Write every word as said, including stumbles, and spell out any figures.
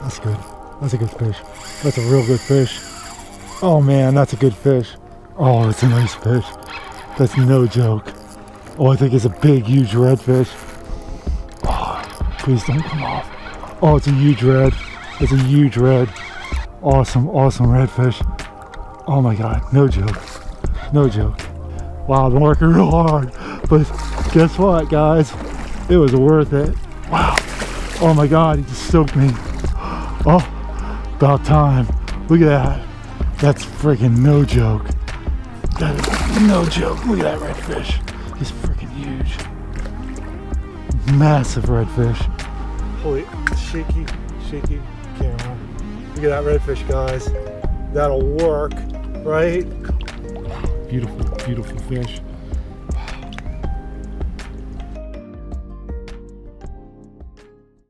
That's good. That's a good fish. That's a real good fish. Oh man, that's a good fish. Oh, it's a nice fish. That's no joke. Oh, I think it's a big, huge redfish. Oh, please don't come off. Oh, it's a huge red. It's a huge red. Awesome, awesome redfish. Oh my God, no joke. No joke. Wow, I've been working real hard. But guess what, guys? It was worth it. Wow. Oh my God, he just soaked me. Oh, about time. Look at that. That's freaking no joke. That is no joke. Look at that redfish. He's freaking huge. Massive redfish. Holy shaky, shaky camera. Look at that redfish, guys. That'll work, right? Beautiful, beautiful fish.